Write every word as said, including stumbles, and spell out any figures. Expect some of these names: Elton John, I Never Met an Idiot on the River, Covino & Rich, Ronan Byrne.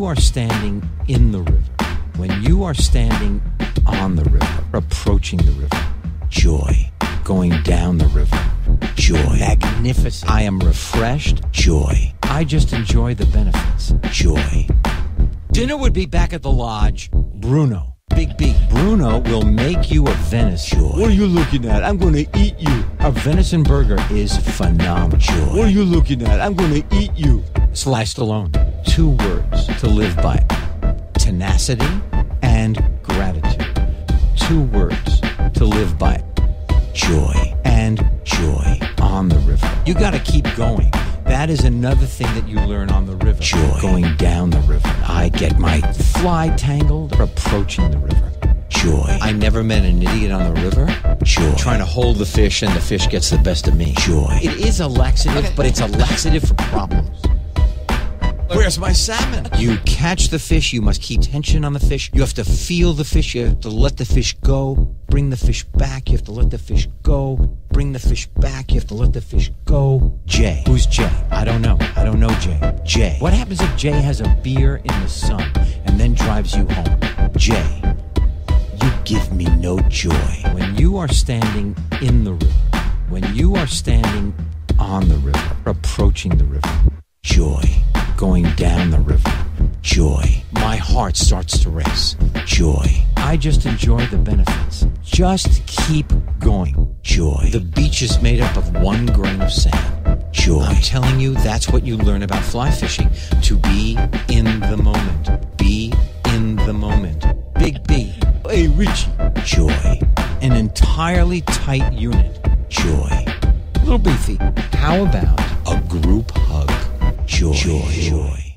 you are standing in the river, when you are standing on the river, approaching the river, joy. Going down the river, joy. Magnificent. I am refreshed, joy. I just enjoy the benefits, joy. Dinner would be back at the lodge, Bruno. Big B. Bruno will make you a venison. Joy. What are you looking at? I'm going to eat you. A venison burger is phenomenal. Joy. What are you looking at? I'm going to eat you. Sliced alone. Two words to live by. Tenacity and gratitude. Two words to live by. Joy and joy on the river. You got to keep going. That is another thing that you learn on the river. Joy. Going down the river. I get my fly tangled. Approaching the river. Joy. I never met an idiot on the river. Joy. Trying to hold the fish and the fish gets the best of me. Joy. It is a laxative, okay. But it's a laxative for problems. Where's my salmon? You catch the fish. You must keep tension on the fish. You have to feel the fish. You have to let the fish go. Bring the fish back. You have to let the fish go. Bring the fish back. You have to let the fish go. Jay. Who's Jay? I don't know. I don't know Jay. Jay. What happens if Jay has a beer in the sun and then drives you home? Jay. You give me no joy. When you are standing in the river, when you are standing on the river, approaching the river, joy. Going down the river, joy. My heart starts to race, joy. I just enjoy the benefits. Just keep going, joy. The beach is made up of one grain of sand, joy. I'm telling you, that's what you learn about fly fishing, to be in the moment. Be in the moment. Big B. Hey, Richie. Joy. An entirely tight unit, joy. Little Beefy, how about a group hug? Joy, joy. Joy.